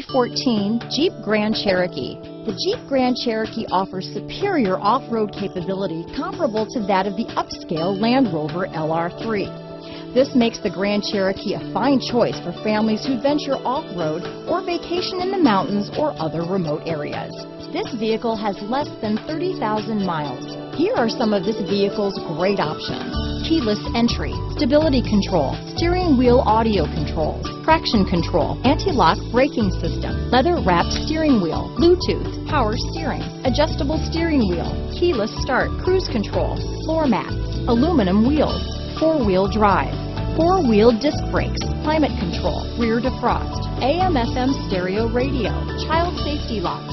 2014 Jeep Grand Cherokee. The Jeep Grand Cherokee offers superior off-road capability comparable to that of the upscale Land Rover LR3. This makes the Grand Cherokee a fine choice for families who venture off-road or vacation in the mountains or other remote areas. This vehicle has less than 30,000 miles. Here are some of this vehicle's great options: keyless entry, stability control, steering wheel audio controls, traction control, anti-lock braking system, leather-wrapped steering wheel, Bluetooth, power steering, adjustable steering wheel, keyless start, cruise control, floor mats, aluminum wheels, four-wheel drive, four-wheel disc brakes, climate control, rear defrost, AM/FM stereo radio, child safety locks.